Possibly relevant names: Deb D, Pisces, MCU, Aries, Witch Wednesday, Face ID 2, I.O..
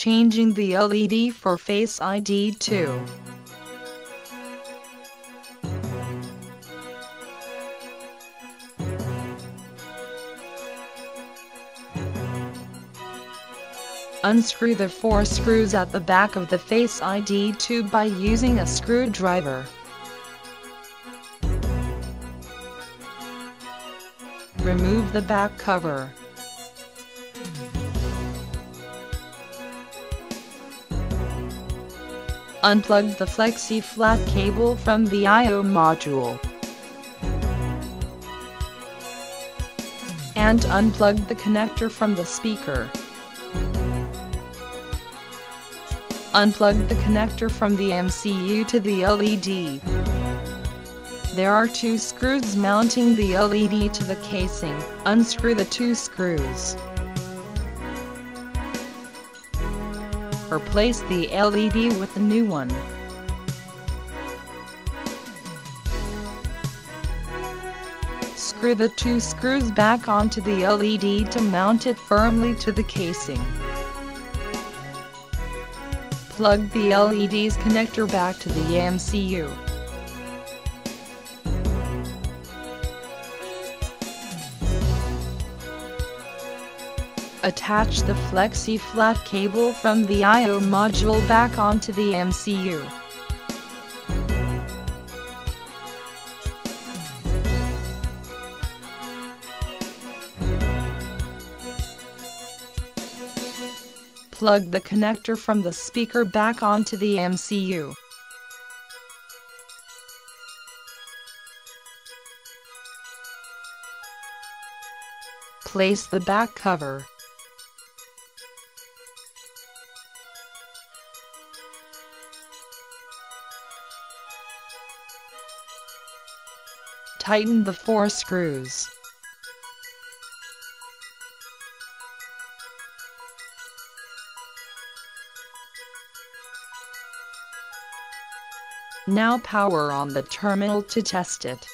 changing the LED for Face ID 2. Unscrew the 4 screws at the back of the Face ID 2 by using a screwdriver. Remove the back cover. Unplug the flexi-flat cable from the I.O. module. And unplug the connector from the speaker. Unplug the connector from the MCU to the LED. There are 2 screws mounting the LED to the casing. Unscrew the 2 screws. Replace the LED with a new one. Screw the 2 screws back onto the LED to mount it firmly to the casing. Plug the LED's connector back to the MCU. Attach the flexi-flat cable from the I.O. module back onto the MCU. Plug the connector from the speaker back onto the MCU. Place the back cover. Tighten the 4 screws. Now power on the terminal to test it.